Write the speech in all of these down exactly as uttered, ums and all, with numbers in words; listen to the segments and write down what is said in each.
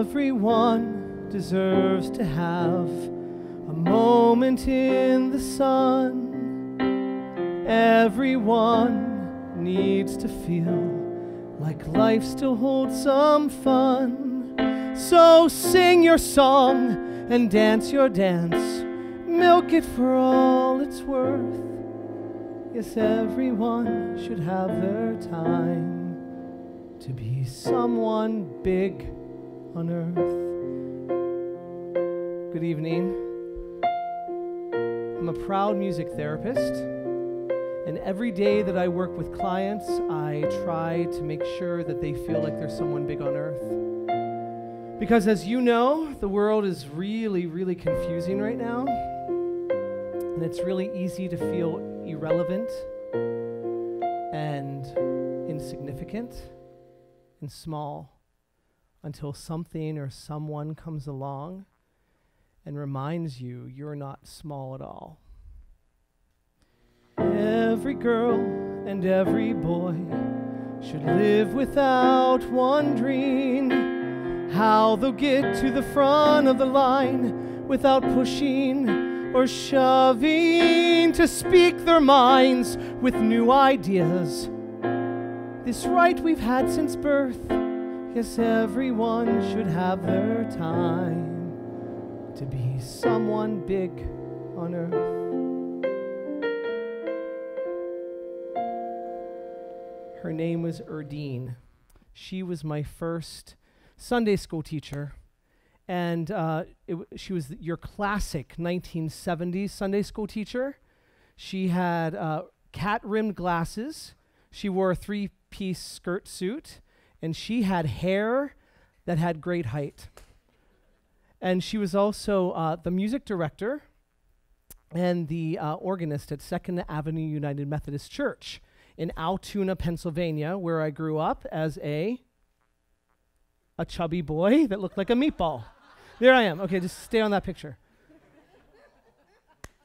Everyone deserves to have a moment in the sun. Everyone needs to feel like life still holds some fun. So sing your song and dance your dance. Milk it for all it's worth. Yes, everyone should have their time to be someone big on earth. Good evening. I'm a proud music therapist, and every day that I work with clients, I try to make sure that they feel like there's someone big on earth. Because as you know, the world is really, really confusing right now, and it's really easy to feel irrelevant and insignificant and small, until something or someone comes along and reminds you you're not small at all. Every girl and every boy should live without wondering how they'll get to the front of the line without pushing or shoving, to speak their minds with new ideas. This right we've had since birth. Yes, everyone should have their time to be someone big on earth. Her name was Erdine. She was my first Sunday school teacher, and uh, it w she was your classic nineteen seventies Sunday school teacher. She had uh, cat-rimmed glasses. She wore a three-piece skirt suit. And she had hair that had great height. And she was also uh, the music director and the uh, organist at Second Avenue United Methodist Church in Altoona, Pennsylvania, where I grew up as a, a chubby boy that looked like a meatball. There I am. Okay, just stay on that picture.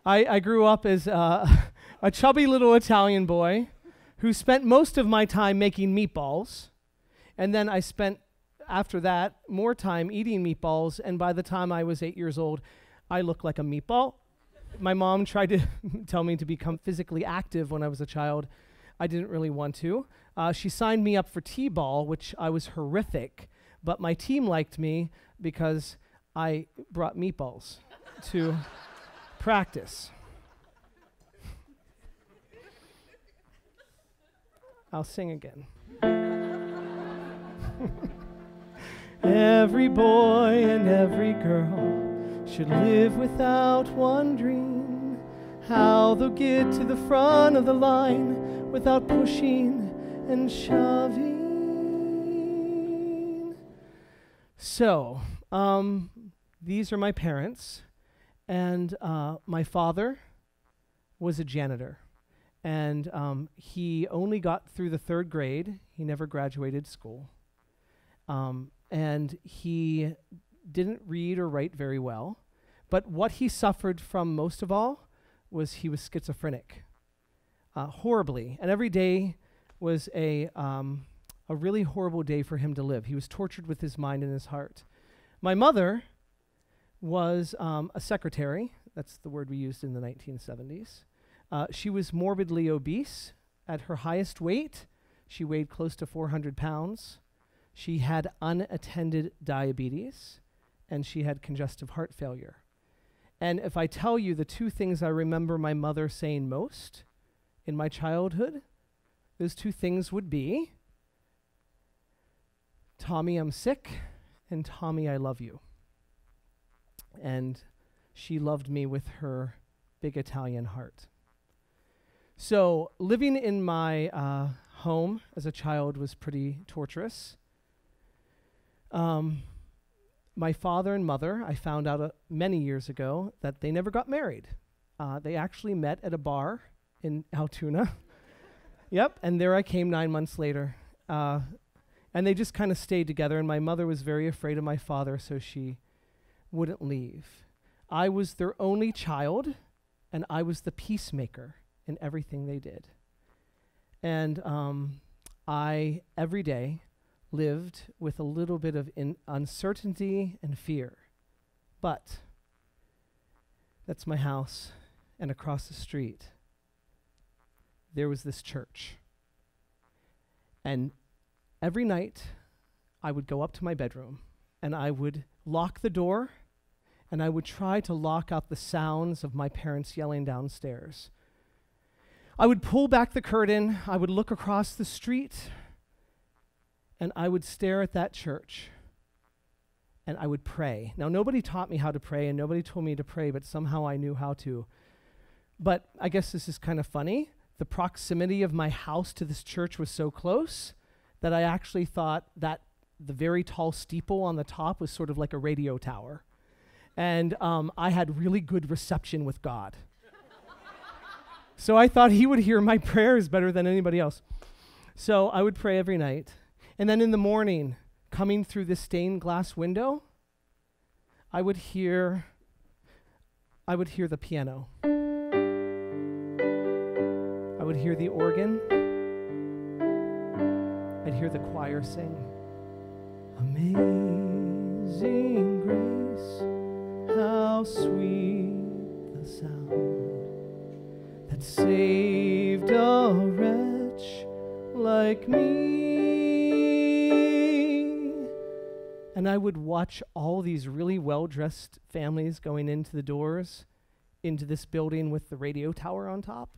I, I grew up as uh, a chubby little Italian boy who spent most of my time making meatballs. And then I spent, after that, more time eating meatballs, and by the time I was eight years old, I looked like a meatball. My mom tried to tell me to become physically active when I was a child. I didn't really want to. Uh, she signed me up for T-ball, which I was horrific, but my team liked me because I brought meatballs to practice. I'll sing again. Every boy and every girl should live without wondering how they'll get to the front of the line without pushing and shoving. So, um, these are my parents, and uh, my father was a janitor. And um, he only got through the third grade. He never graduated school. Um, and he didn't read or write very well. But what he suffered from most of all was he was schizophrenic, uh, horribly. And every day was a, um, a really horrible day for him to live. He was tortured with his mind and his heart. My mother was um, a secretary. That's the word we used in the nineteen seventies. Uh, she was morbidly obese. At her highest weight, she weighed close to four hundred pounds. She had unattended diabetes, and she had congestive heart failure. And if I tell you the two things I remember my mother saying most in my childhood, those two things would be, "Tommy, I'm sick," and "Tommy, I love you." And she loved me with her big Italian heart. So living in my uh, home as a child was pretty torturous. Um, my father and mother, I found out uh, many years ago that they never got married. Uh, they actually met at a bar in Altoona. Yep, and there I came nine months later. Uh, and they just kind of stayed together, and my mother was very afraid of my father, so she wouldn't leave. I was their only child, and I was the peacemaker in everything they did. And um, I, every day, lived with a little bit of in uncertainty and fear. But that's my house, and across the street, there was this church. And every night, I would go up to my bedroom, and I would lock the door, and I would try to lock out the sounds of my parents yelling downstairs. I would pull back the curtain, I would look across the street, and I would stare at that church, and I would pray. Now, nobody taught me how to pray, and nobody told me to pray, but somehow I knew how to. But I guess this is kind of funny. The proximity of my house to this church was so close that I actually thought that the very tall steeple on the top was sort of like a radio tower. And um, I had really good reception with God. So I thought he would hear my prayers better than anybody else. So I would pray every night. And then in the morning, coming through this stained glass window, I would hear, I would hear the piano. I would hear the organ. I'd hear the choir sing. Amazing grace, how sweet the sound that saved a wretch like me. And I would watch all these really well-dressed families going into the doors, into this building with the radio tower on top.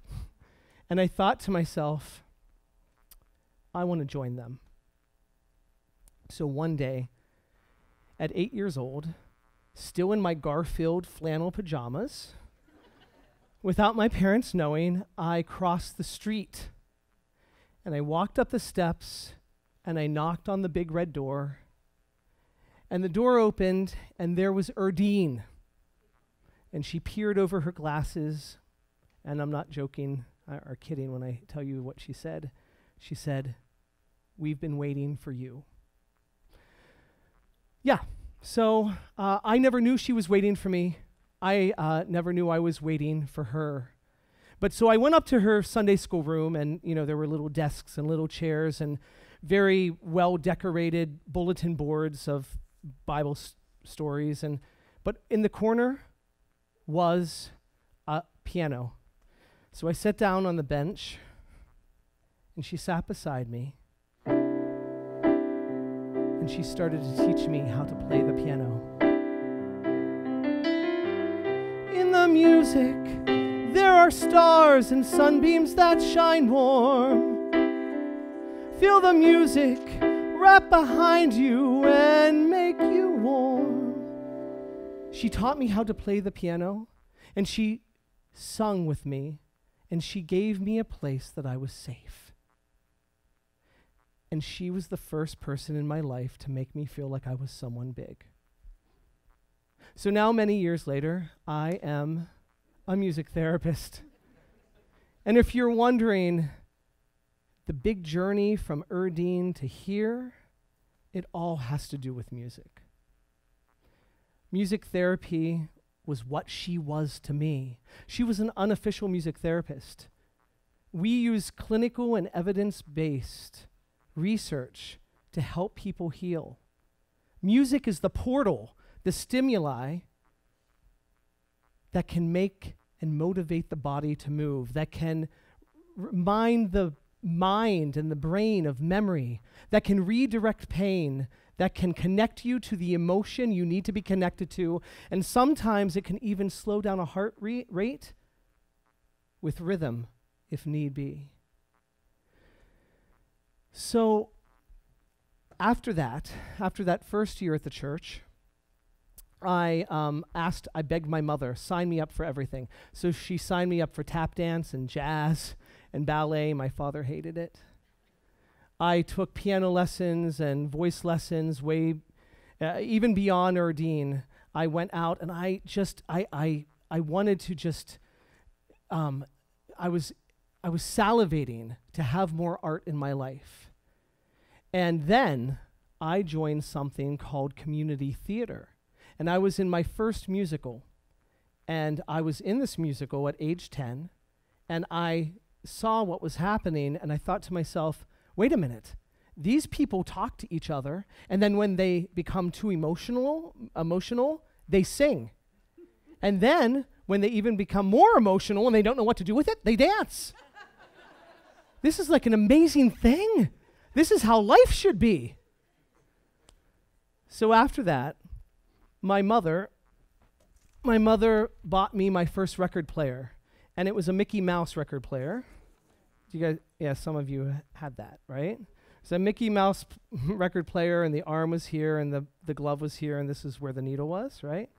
And I thought to myself, I want to join them. So one day, at eight years old, still in my Garfield flannel pajamas, without my parents knowing, I crossed the street. And I walked up the steps, and I knocked on the big red door. And the door opened, and there was Erdine. And she peered over her glasses, and I'm not joking or kidding when I tell you what she said. She said, "We've been waiting for you." Yeah, so uh, I never knew she was waiting for me. I uh, never knew I was waiting for her. But so I went up to her Sunday school room, and you know, there were little desks and little chairs and very well-decorated bulletin boards of Bible st stories. And but in the corner was a piano. So I sat down on the bench, and she sat beside me. She started to teach me how to play the piano. In the music, there are stars and sunbeams that shine warm. Feel the music wrap behind you and make you warm. She taught me how to play the piano, and she sung with me, and she gave me a place that I was safe. And she was the first person in my life to make me feel like I was someone big. So now, many years later, I am a music therapist. And if you're wondering, the big journey from Erdine to here, it all has to do with music. Music therapy was what she was to me. She was an unofficial music therapist. We use clinical and evidence-based research to help people heal. Music is the portal, the stimuli that can make and motivate the body to move, that can remind the mind and the brain of memory, that can redirect pain, that can connect you to the emotion you need to be connected to, and sometimes it can even slow down a heart rate with rhythm if need be. So after that, after that first year at the church, I um, asked, I begged my mother, sign me up for everything. So she signed me up for tap dance and jazz and ballet. My father hated it. I took piano lessons and voice lessons way, uh, even beyond Erdine. I went out and I just, I, I, I wanted to just, um, I was, I was salivating to have more art in my life. And then I joined something called community theater. And I was in my first musical. And I was in this musical at age ten. And I saw what was happening. And I thought to myself, wait a minute. these people talk to each other, and then when they become too emotional, emotional, they sing. And then when they even become more emotional and they don't know what to do with it, they dance. This is like an amazing thing. This is how life should be. So after that, my mother, my mother bought me my first record player, and it was a Mickey Mouse record player. Do you guys, yeah, some of you had that, right? It's a Mickey Mouse record player, and the arm was here, and the, the glove was here, and this is where the needle was, right?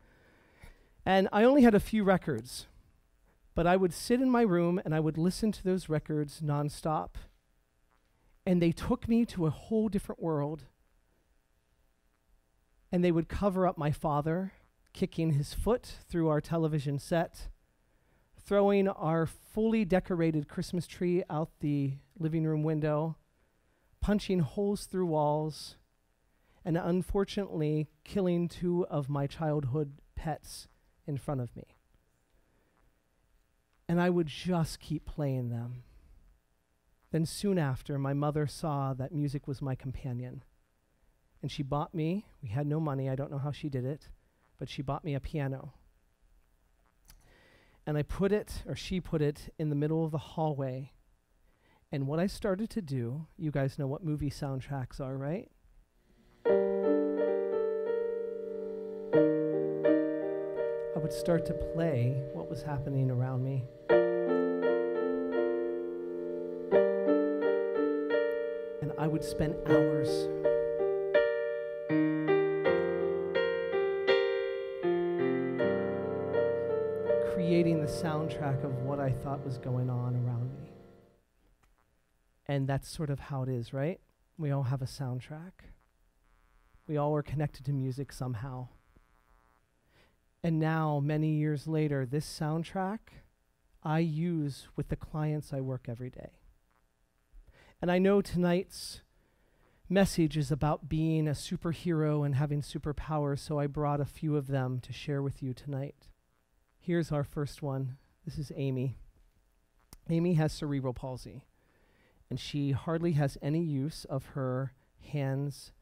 And I only had a few records, but I would sit in my room, and I would listen to those records nonstop, and they took me to a whole different world. And they would cover up my father kicking his foot through our television set, throwing our fully decorated Christmas tree out the living room window, punching holes through walls, and unfortunately killing two of my childhood pets in front of me. And I would just keep playing them. Then soon after, my mother saw that music was my companion. And she bought me, we had no money, I don't know how she did it, but she bought me a piano. And I put it, or she put it, in the middle of the hallway. And what I started to do, you guys know what movie soundtracks are, right? I would start to play what was happening around me. And I would spend hours creating the soundtrack of what I thought was going on around me. And that's sort of how it is, right? We all have a soundtrack. We all are connected to music somehow. And now, many years later, this soundtrack I use with the clients I work every day. And I know tonight's message is about being a superhero and having superpowers, so I brought a few of them to share with you tonight. Here's our first one. This is Amy. Amy has cerebral palsy, and she hardly has any use of her hands,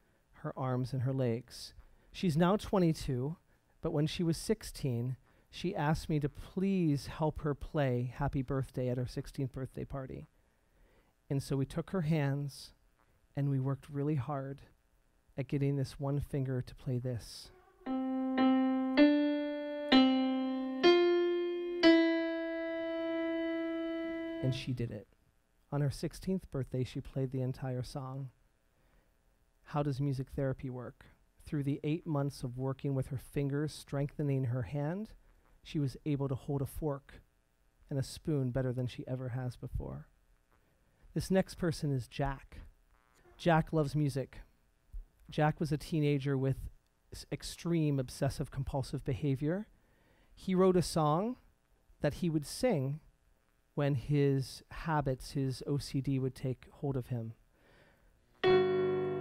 her arms, and her legs. She's now twenty-two, but when she was sixteen, she asked me to please help her play Happy Birthday at her sixteenth birthday party. And so we took her hands, and we worked really hard at getting this one finger to play this. And she did it. On her sixteenth birthday, she played the entire song. How does music therapy work? Through the eight months of working with her fingers, strengthening her hand, she was able to hold a fork and a spoon better than she ever has before. This next person is Jack. Jack loves music. Jack was a teenager with extreme obsessive compulsive behavior. He wrote a song that he would sing when his habits, his O C D would take hold of him.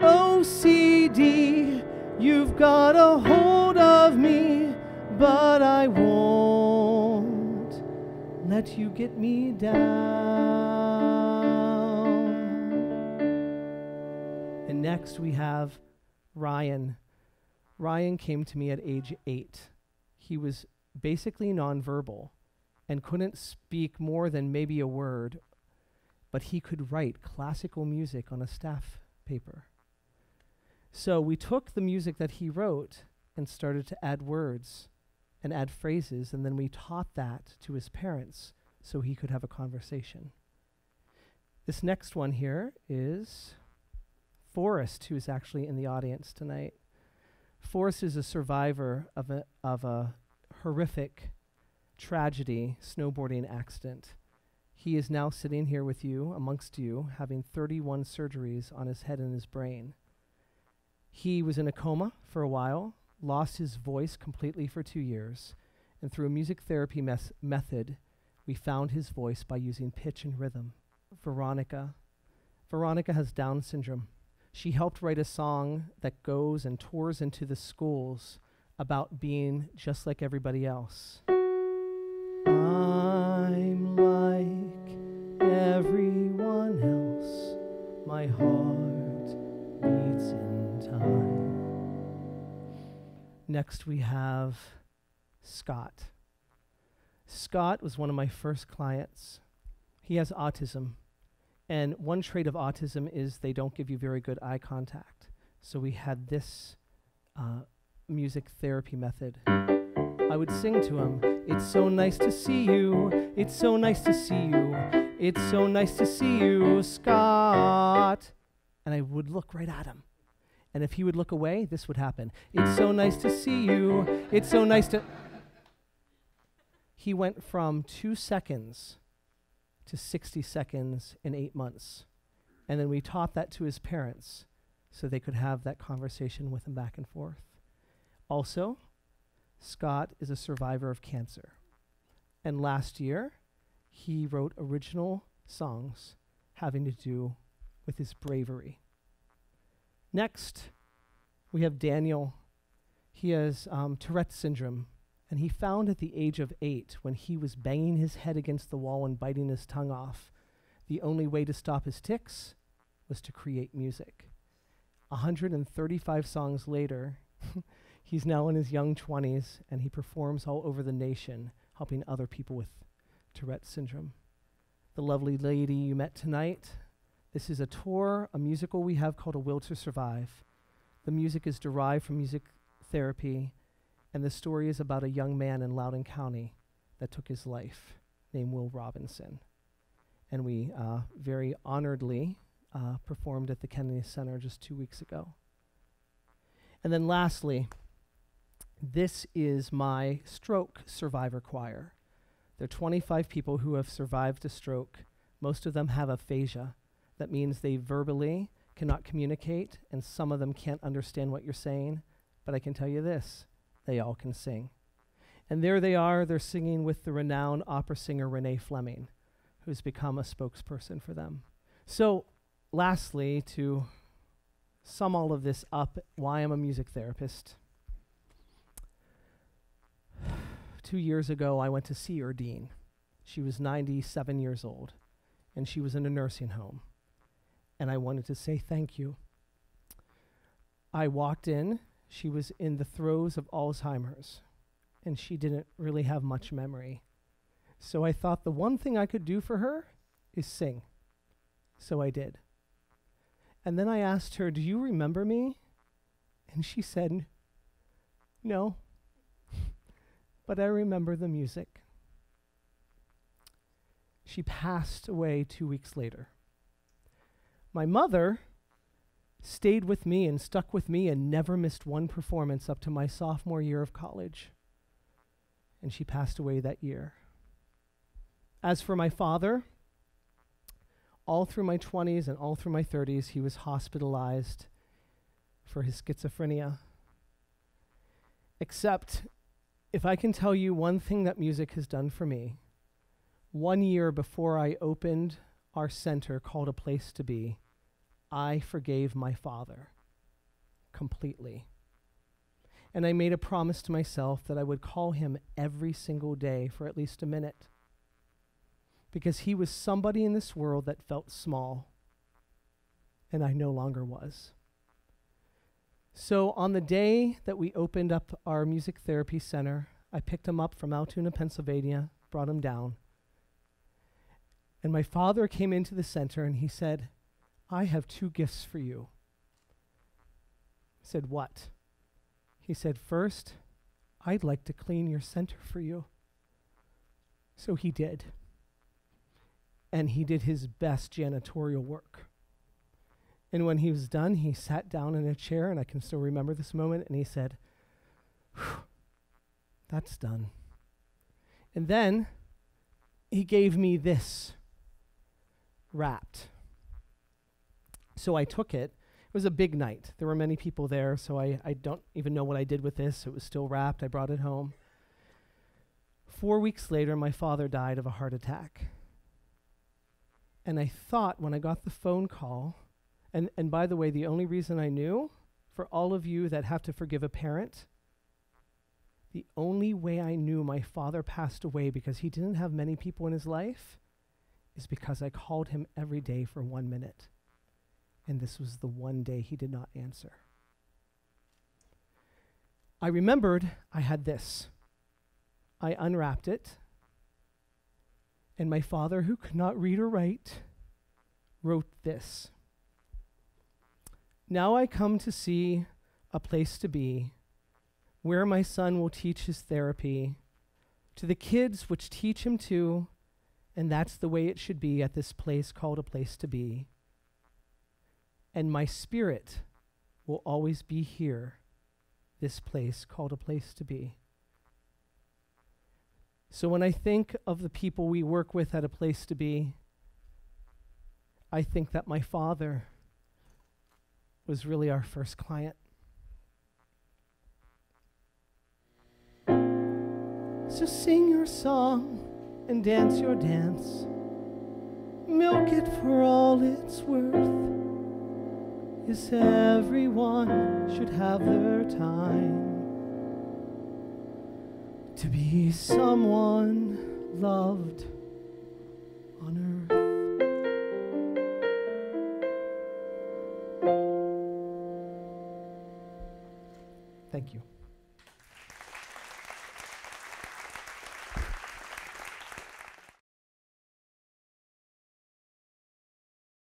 O C D, you've got a hold of me, but I won't let you get me down. And next we have Ryan. Ryan came to me at age eight. He was basically nonverbal and couldn't speak more than maybe a word, but he could write classical music on a staff paper. So we took the music that he wrote and started to add words and add phrases, and then we taught that to his parents so he could have a conversation. This next one here is Forrest, who is actually in the audience tonight. Forrest is a survivor of a, of a horrific tragedy, snowboarding accident. He is now sitting here with you, amongst you, having thirty-one surgeries on his head and his brain. He was in a coma for a while, lost his voice completely for two years, and through a music therapy mes method, we found his voice by using pitch and rhythm. Veronica. Veronica has Down syndrome. She helped write a song that goes and tours into the schools about being just like everybody else. I'm like everyone else, my heart moments in time. Next we have Scott. Scott was one of my first clients. He has autism. And one trait of autism is they don't give you very good eye contact. So we had this uh, music therapy method. I would sing to him, "It's so nice to see you, it's so nice to see you, it's so nice to see you, Scott." And I would look right at him. And if he would look away, this would happen. "It's so nice to see you, it's so nice to..." He went from two seconds to sixty seconds in eight months. And then we taught that to his parents so they could have that conversation with him back and forth. Also, Scott is a survivor of cancer. And last year, he wrote original songs having to do with his bravery. Next, we have Daniel. He has um, Tourette's Syndrome. And he found at the age of eight, when he was banging his head against the wall and biting his tongue off, the only way to stop his tics was to create music. one hundred thirty-five songs later, he's now in his young twenties, and he performs all over the nation, helping other people with Tourette's Syndrome. The lovely lady you met tonight, this is a tour, a musical we have called A Will to Survive. The music is derived from music therapy, and the story is about a young man in Loudoun County that took his life, named Will Robinson. And we uh, very honoredly uh, performed at the Kennedy Center just two weeks ago. And then lastly, this is my stroke survivor choir. There are twenty-five people who have survived a stroke. Most of them have aphasia. That means they verbally cannot communicate, and some of them can't understand what you're saying. But I can tell you this. They all can sing. And there they are, they're singing with the renowned opera singer Renee Fleming, who's become a spokesperson for them. So lastly, to sum all of this up, why I'm a music therapist. Two years ago, I went to see Erdine. She was ninety-seven years old, and she was in a nursing home. And I wanted to say thank you. I walked in. She was in the throes of Alzheimer's, and she didn't really have much memory. So I thought the one thing I could do for her is sing. So I did. And then I asked her, "Do you remember me?" And she said, "No, but I remember the music." She passed away two weeks later. My mother stayed with me and stuck with me and never missed one performance up to my sophomore year of college. And she passed away that year. As for my father, all through my twenties and all through my thirties, he was hospitalized for his schizophrenia. Except, if I can tell you one thing that music has done for me, one year before I opened our center called A Place to Be, I forgave my father completely. And I made a promise to myself that I would call him every single day for at least a minute. Because he was somebody in this world that felt small, and I no longer was. So on the day that we opened up our music therapy center, I picked him up from Altoona, Pennsylvania, brought him down. And my father came into the center and he said, "I have two gifts for you." I said, "What?" He said, "First, I'd like to clean your center for you." So he did. And he did his best janitorial work. And when he was done, he sat down in a chair, and I can still remember this moment, and he said, "That's done." And then he gave me this wrapped. So I took it. It was a big night. There were many people there, so I, I don't even know what I did with this. It was still wrapped. I brought it home. Four weeks later, my father died of a heart attack. And I thought when I got the phone call, and, and by the way, the only reason I knew, for all of you that have to forgive a parent, the only way I knew my father passed away because he didn't have many people in his life is because I called him every day for one minute. and this was the one day he did not answer. I remembered I had this. I unwrapped it, and my father, who could not read or write, wrote this. Now I come to see a place to be, where my son will teach his therapy, to the kids which teach him to, and that's the way it should be at this place called a place to be. And my spirit will always be here, this place called a place to be. So when I think of the people we work with at a place to be, I think that my father was really our first client. So sing your song and dance your dance. Milk it for all it's worth. Yes, everyone should have their time to be someone loved on earth. Thank you.